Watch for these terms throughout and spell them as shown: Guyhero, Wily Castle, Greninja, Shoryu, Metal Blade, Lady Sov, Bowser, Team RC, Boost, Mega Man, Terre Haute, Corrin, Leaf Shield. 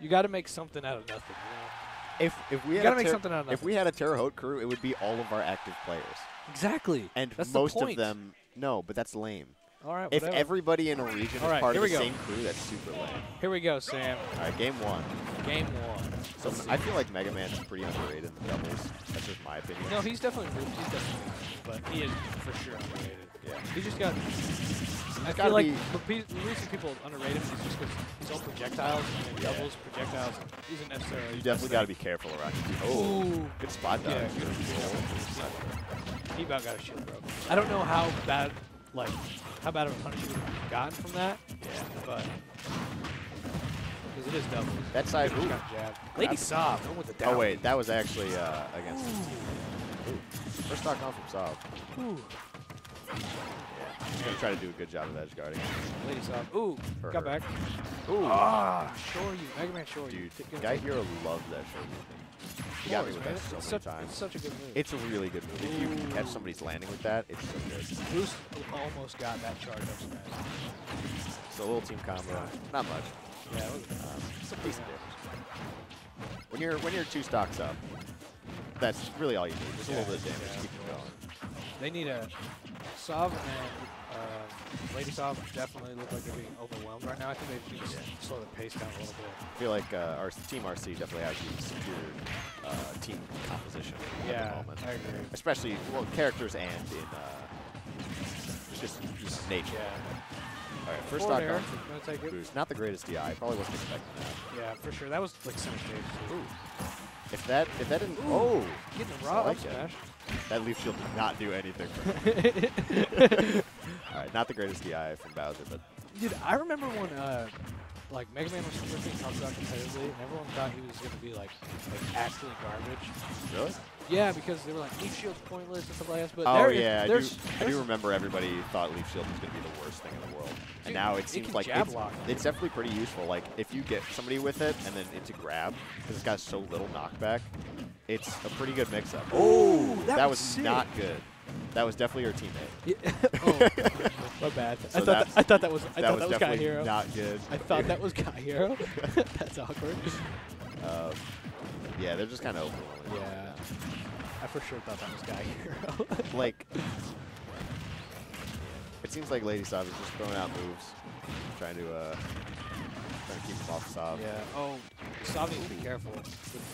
You got to make something out of nothing. You know? If we had a Terre Haute crew, it would be all of our active players. Exactly. And that's most the point. Of them, no, but that's lame. All right. Whatever. If everybody in a region is part of the same crew, that's super lame. Here we go, Sam. All right, game one. Game one. So I feel like Mega Man's pretty underrated in the doubles. That's just my opinion. No, he's definitely moved. He's definitely moved, but he is for sure underrated. Yeah. He just got. I feel like the reason people underrate him is just because he's all projectiles and doubles projectiles. Isn't necessarily. You definitely got to be careful around him. Oh, good spot though. Yeah, he about got a shield broke. I don't know how bad, like, how bad of a punishment we've gotten from that. Yeah, but. It is double. That side hoop. Lady Sov. Oh, wait. That was actually against his team. First knock off from Sov. Yeah. He's going to try to do a good job of edge guarding. Lady Sov. Ooh. Got back. Ooh. Ah. Sure you. Mega Man sure you. Dude, Guyhero loved that sure you. He got me with that so many times. It's such a good move. It's a really good move. If you can catch somebody's landing with that, it's so good. Boost almost got that charge up smash. It's a little team combo. Not much. Yeah, it's a piece of damage. When you're two stocks up, that's really all you need. Just a little bit of damage. Keep it going. They need a Sov and Lady Sov definitely look like they're being overwhelmed right now. I think they need to slow the pace down a little bit. I feel like our Team RC definitely has a secure team composition at the moment. I agree. Especially characters and in just nature. Yeah. All right, first stock off. Boost. Not the greatest DI. Probably wasn't expecting that. Yeah, for sure. That was like center stage. Ooh. If that didn't. Ooh. Oh, getting the raw up smash. That Leaf Shield did not do anything for me. All right, not the greatest DI from Bowser, but. Dude, I remember when like Mega Man was being talked about competitively, and everyone thought he was going to be like actually garbage. Really? Yeah, because they were like, Leaf Shield's pointless and stuff like that. But I do remember everybody thought Leaf Shield was going to be the worst thing in the world. Dude, and now it seems like it's definitely pretty useful. Like, if you get somebody with it and then into grab, because it's got so little knockback, it's a pretty good mix-up. Oh, that was sick. Not good. That was definitely your teammate. Yeah. Oh, my bad. So I thought that was Guyhero. Not good. I thought that was Guyhero. That's awkward. Yeah, they're just kind of overwhelming. Yeah. Right, I for sure thought that was Guyhero. Like, it seems like Lady Sov is just throwing out moves, trying to keep him off Sov. Yeah. Oh, Sov needs to be careful.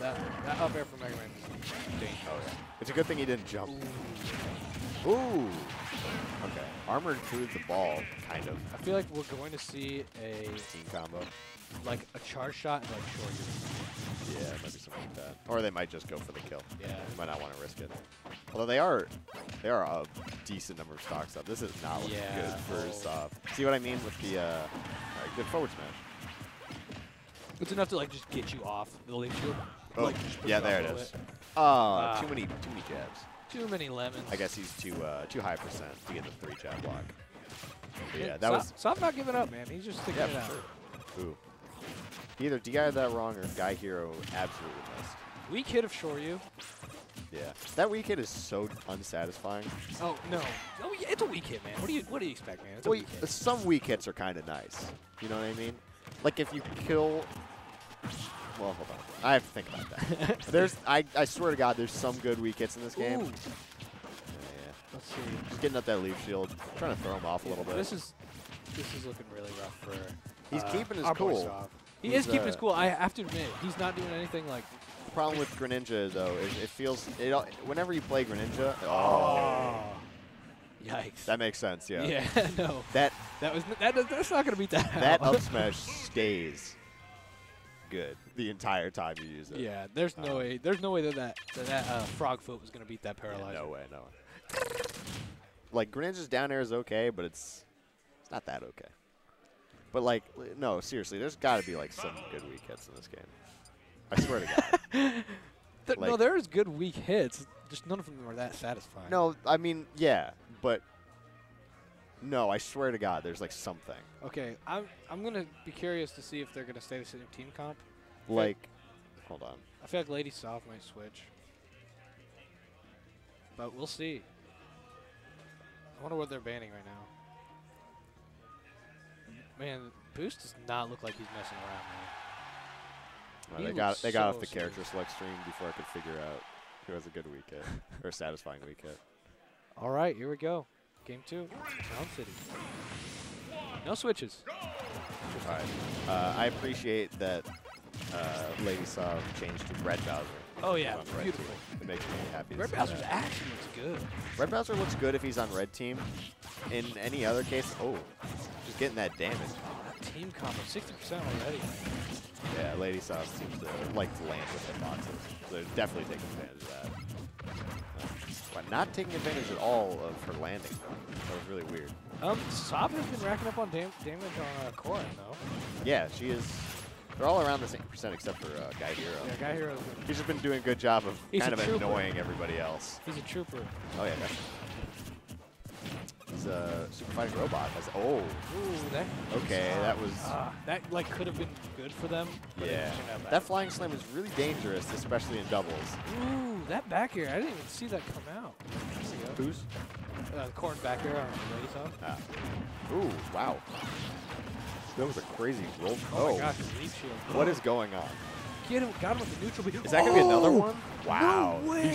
That up air from Mega Man is dangerous. Oh, yeah. It's a good thing he didn't jump. Ooh. Okay. Armored through the ball, kind of. I feel like we're going to see a team combo, like a charge shot and like short. Yeah, it might be something like that. Or they might just go for the kill. Yeah. They might not want to risk it. Although they are a decent number of stocks up. This is not looking good for Sov. See what I mean with the alright, good forward smash. It's enough to like just get you off the Leaf Shield. Oh. Like, yeah, there it is. Oh, too many jabs. Too many lemons. I guess he's too high percent to get the 3-jab block. But yeah, that was. So I'm not giving up, man. He's just sticking it out. Sure. Ooh. He either DI'd that wrong or Guyhero absolutely missed. Weak hit of Shoryu. Yeah, that weak hit is so unsatisfying. Oh no! Oh, yeah, it's a weak hit, man. What do you expect, man? It's a weak hit. Some weak hits are kind of nice. You know what I mean? Like if you kill. Well, hold on. I have to think about that. I swear to God, there's some good weak hits in this game. Yeah, let's see. Just getting up that Leaf Shield, trying to throw him off a little bit. This is looking really rough for. He's keeping his cool. He is keeping his cool. I have to admit, he's not doing anything like. The problem with Greninja though is it feels whenever you play Greninja. Oh. Yikes. That makes sense. Yeah. Yeah. No. That's not gonna beat that. That up smash stays. Good the entire time you use it. Yeah, there's no way. There's no way that frog foot was gonna beat that paralyzer. Yeah, no way, no way. Like Greninja's down air is okay, but it's not that okay. But like, no, seriously, there's got to be like some good weak hits in this game. I swear to God. Like, no, there's good weak hits. Just none of them are that satisfying. No, I mean, yeah, but. No, I swear to God, there's like something. Okay, I'm gonna be curious to see if they're gonna stay the same team comp. Like, hold on. I feel like Lady Sov might switch, but we'll see. I wonder what they're banning right now. Man, Boost does not look like he's messing around. Man. No, they got off the character select stream before I could figure out who has a good weak hit or a satisfying weak hit. All right, here we go. Game 2, Round City. No switches. All right. I appreciate that Lady Sov changed to Red Bowser. Oh yeah, beautiful. It makes me happy. Red Bowser's action looks good. Red Bowser looks good if he's on red team. In any other case, oh, just getting that damage. Team combo, 60% already. Yeah, Lady Sov seems to like to land with hit boxes. They're definitely taking advantage of that. But not taking advantage at all of her landing, though. That was really weird. Sov has been racking up on damage on Corrin, though. Yeah, she is. They're all around the same percent except for Guyhero. Yeah, Guyhero. He's just been doing a good job of kind of annoying everybody else. He's a trooper. Oh, yeah, definitely. He's a supervised robot. Oh. Ooh, that. Okay, that was. That, like, could have been good for them. Yeah. That flying slam is really dangerous, especially in doubles. Ooh, that back air. I didn't even see that come out. Who's? Corrin back air on Lady Sov. Ooh, wow. That was a crazy roll. Oh my gosh, Leaf Shield. What is going on? Get him, got him with the neutral beam. Is that gonna be another one? Wow. No way.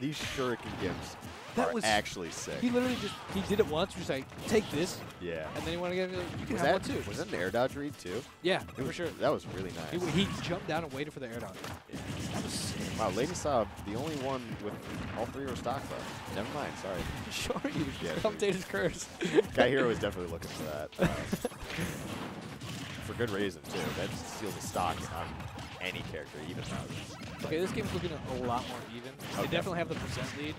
These shuriken gifts are actually sick. He literally just, he did it once, just like, take this. Yeah. And then he wanted to get him, you can have one too. Was that an air dodge read too? Yeah, for sure. That was really nice. He jumped down and waited for the air dodge. Yeah. That was sick. Wow, Lady Sov, the only one with all three were stock left. Never mind, sorry. Sure, you just updated curse. Guyhero is definitely looking for that. For good reason, too. That steals the stocks on any character, even though. Okay, this game's looking a lot more even. Okay. They definitely have the percent lead.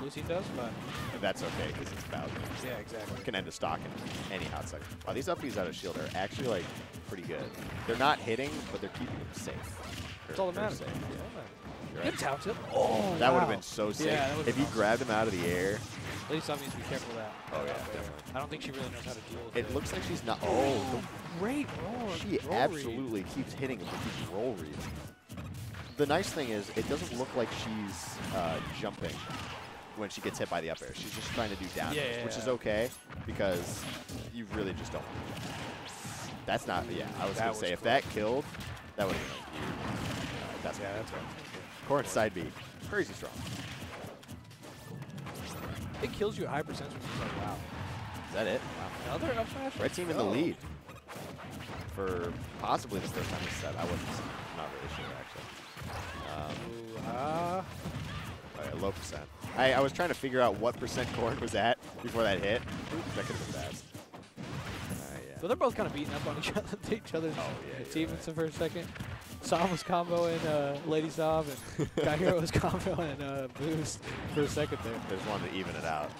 Lucy does, but. And that's okay, because it's Bowser. Yeah, exactly. Can end a stock in any hot second. Wow, these upbeats out of shield are actually, like, pretty good. They're not hitting, but they're keeping them safe. It's all that matters. Yeah. Right. Good taunt him. Oh, that would have been so sick. Yeah, if he grabbed him out of the air. Lady Sov needs to be careful of that. Oh, yeah, definitely. I don't think she really knows how to deal with it. It looks like she's not. Oh, great roll. She absolutely keeps hitting him with these roll reads. The nice thing is, it doesn't look like she's jumping when she gets hit by the up air. She's just trying to do down which is okay because you really just don't. That's not, I was going to say, if that killed, that would have been that's yeah, that's right. Corrin side B. Crazy strong. It kills you at high percents, which is like, wow. Is that it? Wow. Another up smash? Red team in the lead. For possibly the first time this set. I wasn't really sure, actually. Right, low percent. I was trying to figure out what percent Corrin was at before that hit. That could have been bad. Yeah. So they're both kind of beating up on each other's achievements for a second. Sov was comboing Lady Sov, and Guyhero was comboing Boost for a second there. There's one to even it out.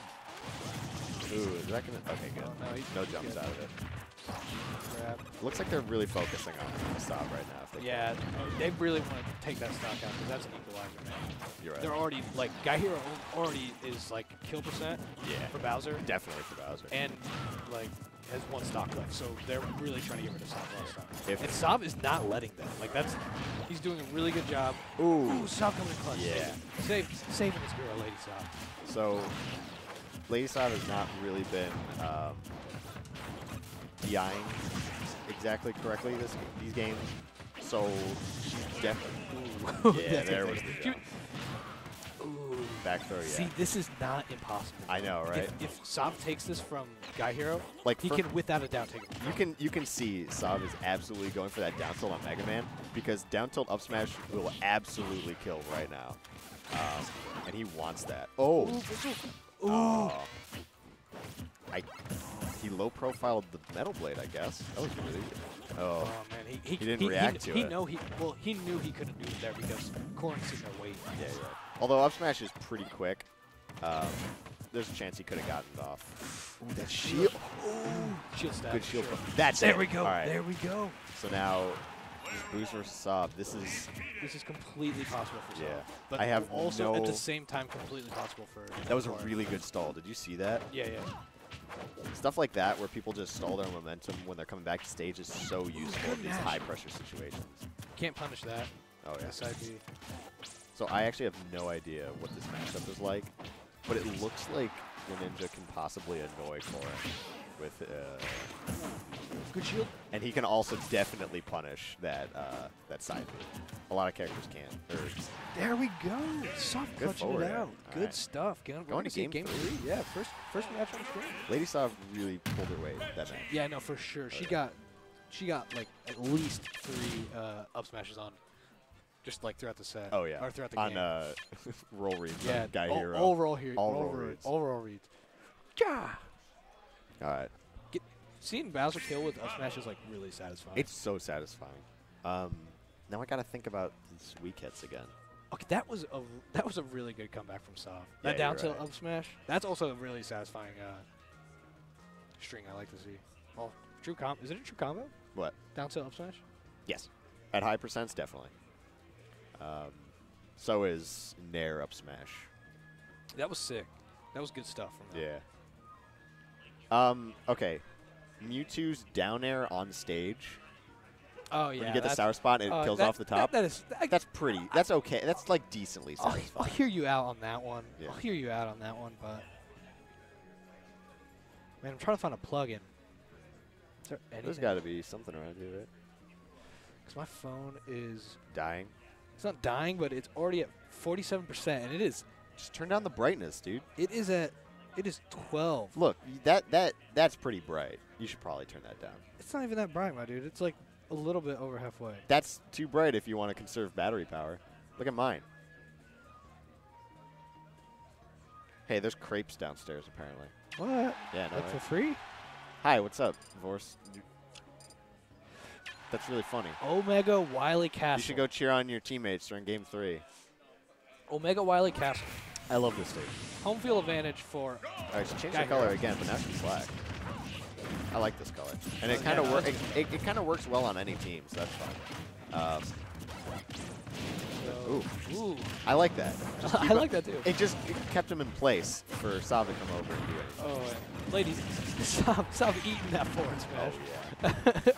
Ooh, is that gonna? Okay, good. Oh, no jumps out of it. Crap. Looks like they're really focusing on Sov right now. They really want to take that stock out because that's an equalizer, man. You're right. They're already like Guyhero already is like kill percent. Yeah. For Bowser. Definitely for Bowser. And like. Has one stock left, so they're really trying to get rid of Sov last time. And Sov is not letting them. Like he's doing a really good job. Ooh, Sov coming in clutch. Yeah. Saving this girl, Lady Sov. So, Lady Sov has not really been DIing exactly correctly these games. So she's definitely. Yeah, there was the jump. Back throw, yeah. See, this is not impossible. I know, right? If Sov takes this from Guyhero, like he can without a down take it. You can see Sov is absolutely going for that down tilt on Mega Man because down tilt up smash will absolutely kill right now, and he wants that. Oh, he low profiled the Metal Blade, I guess. That was really good. Oh man, he didn't react to it. He knew he couldn't do it there because Corrin's in their weight. Yeah, right. Although up smash is pretty quick, there's a chance he could have gotten it off. Ooh, that shield. Ooh, shield stab. Good shield. Sure. That's it. There we go. Right. There we go. So now, Boost versus Sov. This is completely possible for Sov. Yeah. But I have also at the same time completely possible for. That was a really good stall. Did you see that? Yeah, yeah. Stuff like that where people just stall their momentum when they're coming back to stage is so useful in these high pressure situations. Can't punish that. Oh yeah. Side B. So I actually have no idea what this matchup is like, but it looks like Greninja can possibly annoy Corrin with Good shield. And he can also definitely punish that that side move. A lot of characters can't. There we go. Soft clutching it out. Good stuff. Going to game three. Yeah, first match on screen. Lady Sov really pulled her weight that match. Yeah, no, for sure. She got like at least 3 up smashes on. Just like throughout the set. Oh, yeah. Or throughout the game. On roll reads. Yeah. Guyhero. All roll reads. All roll reads. Yeah. All right. Seeing Bowser kill with up smash is like really satisfying. It's so satisfying. Now I got to think about these weak hits again. Okay, that was a really good comeback from Sov. Yeah, that down tilt up smash. That's also a really satisfying string I like to see. Oh, true combo. Is it a true combo? What? Down tilt up smash? Yes. At high percents, definitely. So is Nair up smash. That was sick. That was good stuff from that. Yeah. Okay. Mewtwo's down air on stage. Oh, yeah. When you get the sour spot and it kills off the top. That's pretty. That's okay. That's, like, decently satisfying. I'll hear you out on that one. Yeah. I'll hear you out on that one, but... Man, I'm trying to find a plug-in. There's got to be something around here, right? Because my phone is... Dying? It's not dying, but it's already at 47%, and it is... Just turn down the brightness, dude. It is at... It is 12. Look, that's pretty bright. You should probably turn that down. It's not even that bright, my dude. It's like a little bit over halfway. That's too bright if you want to conserve battery power. Look at mine. Hey, there's crepes downstairs apparently. What? Yeah, no. Like for free? Hi, what's up, Vorse? That's really funny. Omega Wily Castle. You should go cheer on your teammates during Game 3. Omega Wily Castle. I love this stage. Home field advantage for. All right, she changed the color again, but now she's black. I like this color, and it kind of works well on any team, so that's fine. Ooh. I like that. I like that too. It kept him in place for Sov to come over and do it. Oh, ladies, Sov eating that forward smash. Oh, yeah.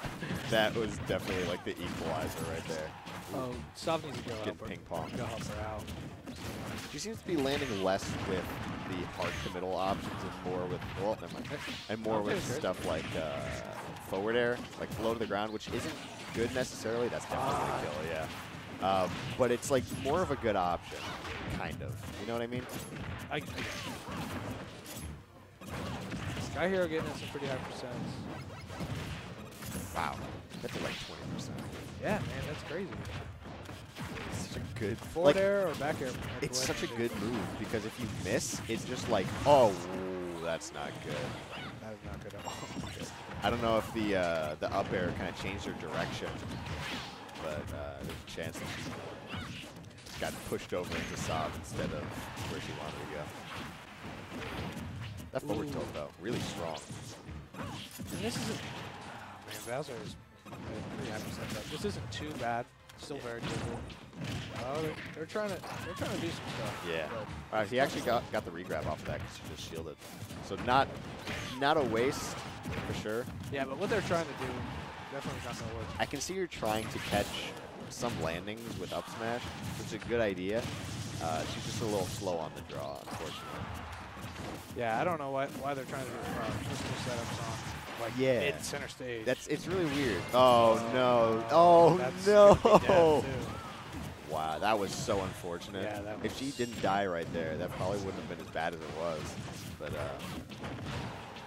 That was definitely like the equalizer right there. Ooh. Oh, Sov needs to go help ping pong. Go help her out. She seems to be landing less with the hard committal options and more with stuff like forward air, like flow to the ground, which isn't good necessarily. That's definitely gonna kill, yeah. But it's like more of a good option, kind of. You know what I mean? I guess. Guyhero getting us some pretty high percents. Wow, that's at like 20%. Yeah, man, that's crazy. Good forward air or back air. It's such a good move because if you miss, it's just like, oh, that's not good. That is not good at all. I don't know if the up air kind of changed her direction, but there's a chance that she got pushed over into Sov instead of where she wanted to go. That forward tilt though, really strong. And this isn't. Man, Bowser is pretty happy with that. This isn't too bad. Still very doable. Oh, they're trying to do some stuff. Yeah. All right, he actually got the regrab off of that because he just shielded. So not a waste for sure. Yeah, but what they're trying to do definitely not going to work. I can see you're trying to catch some landings with up smash, which is a good idea. She's just a little slow on the draw, unfortunately. Yeah, I don't know why they're trying to do setups on. Like mid center stage. It's really weird. Oh no! Oh no! Wow, that was so unfortunate. Yeah, that was. If she didn't die right there, that probably wouldn't have been as bad as it was. But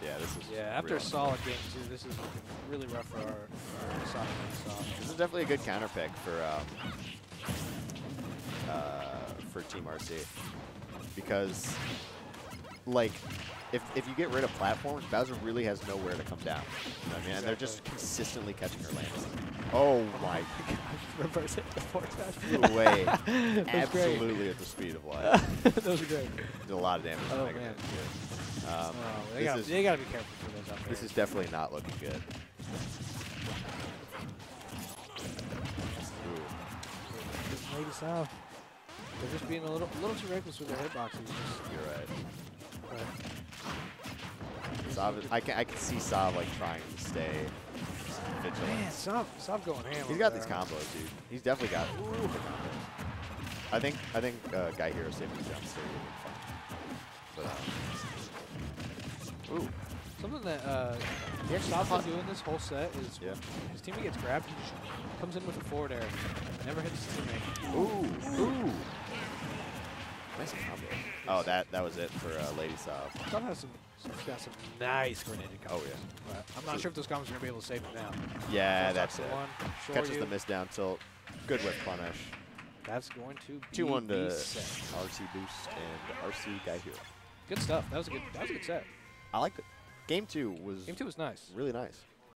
yeah, this is. Yeah, after a solid game too, this is really rough for our Sov. This is definitely a good counter pick for Team RC because like. If you get rid of platforms, Bowser really has nowhere to come down. You know what I mean? Exactly. And they're just consistently catching her landings. Oh my gosh. Reverse hit the forward smash. Way. Absolutely great. At the speed of light. Those are great. Did a lot of damage. Oh, man. They got to be careful for those up there. This is definitely not looking good. Ooh. Lady Sov. They're just being a little too reckless with their hitboxes. You're right. Right. Sov, I can see Sov like trying to stay vigilant. Man, Sov going ham. He's got these combos, dude. He's definitely got the combos. I think Guyhero saved him downstairs. Ooh, Something that Sov is doing this whole set is when his teammate gets grabbed, he just comes in with a forward air. Never hits his teammate. Ooh, ooh. Nice combo. Oh, that was it for Lady Sov. Sov has got some nice grenade combos. Oh, yeah. But I'm not sure if those combos are going to be able to save him now. Yeah, that's it. Catches the miss down tilt. Good whip punish. That's going to be 2-1 to RC Boost and RC Guyhero. Good stuff. That was a good set. I liked it. Game 2 was nice. Really nice.